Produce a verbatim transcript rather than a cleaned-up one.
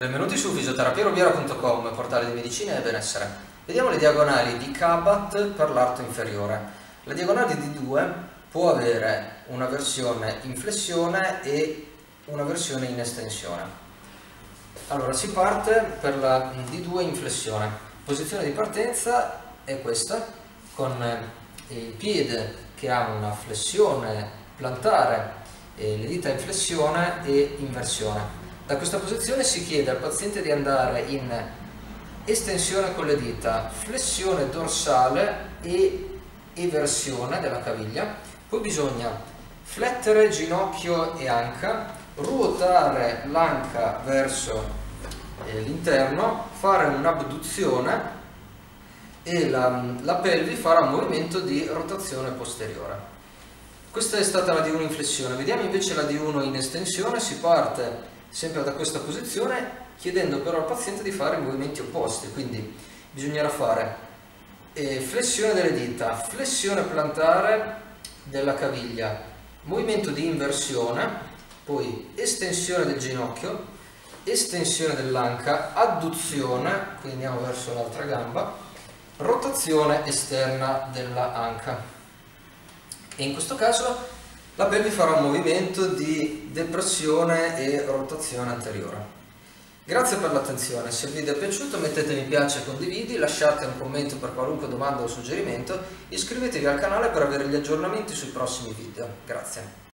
Benvenuti su fisioterapiarubiera punto com, portale di medicina e benessere. Vediamo le diagonali di Kabat per l'arto inferiore. La diagonale di D due può avere una versione in flessione e una versione in estensione. Allora, si parte per la D due in flessione. Posizione di partenza è questa, con il piede che ha una flessione plantare, e le dita in flessione e inversione. Da questa posizione si chiede al paziente di andare in estensione con le dita, flessione dorsale e eversione della caviglia, poi bisogna flettere ginocchio e anca, ruotare l'anca verso eh, l'interno, fare un'abduzione e la, la pelvi farà un movimento di rotazione posteriore. Questa è stata la D uno in flessione. Vediamo invece la D uno in estensione. Si parte sempre da questa posizione, chiedendo però al paziente di fare movimenti opposti, quindi bisognerà fare flessione delle dita, flessione plantare della caviglia, movimento di inversione, poi estensione del ginocchio, estensione dell'anca, adduzione, quindi andiamo verso l'altra gamba, rotazione esterna dell'anca. E in questo caso la pelvi farà un movimento di depressione e rotazione anteriore. Grazie per l'attenzione, se il video è piaciuto mettete mi piace e condividi, lasciate un commento per qualunque domanda o suggerimento, iscrivetevi al canale per avere gli aggiornamenti sui prossimi video. Grazie.